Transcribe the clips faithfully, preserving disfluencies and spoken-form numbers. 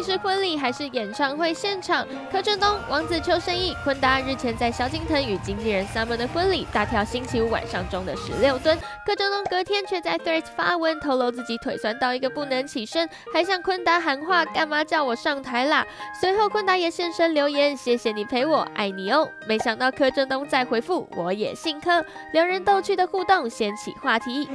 竟是婚礼还是演唱会现场，柯震东、王子邱胜翊、坤达日前在萧敬腾与经纪人 Summer 的婚礼大跳星期五晚上中的十六蹲，柯震东隔天却在 Threads 发文透露自己腿酸到一个不能起身，还向坤达喊话：“干嘛叫我上台啦？”随后坤达也现身留言：“谢谢你陪我，爱你哦。”没想到柯震东再回复：“我也姓柯。”两人逗趣的互动掀起话题。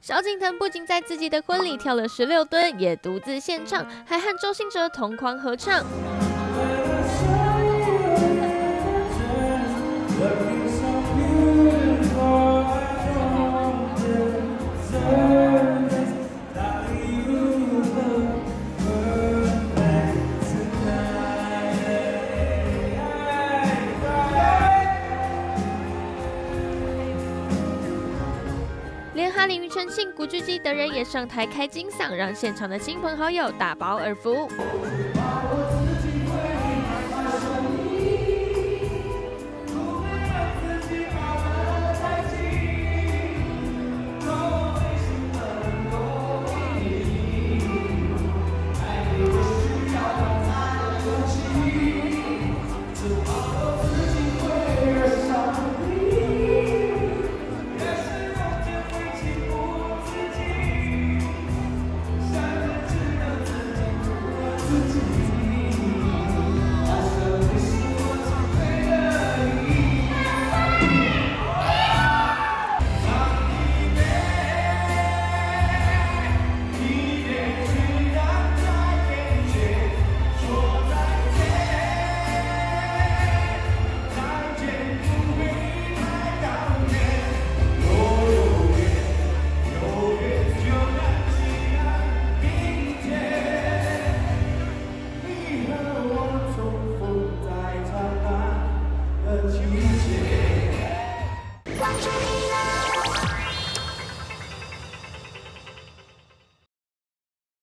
萧敬腾不仅在自己的婚礼跳了十六蹲，也独自献唱，还和周兴哲同框合唱。连哈林、庾澄庆、古巨基等人也上台开金嗓，让现场的亲朋好友大饱耳福。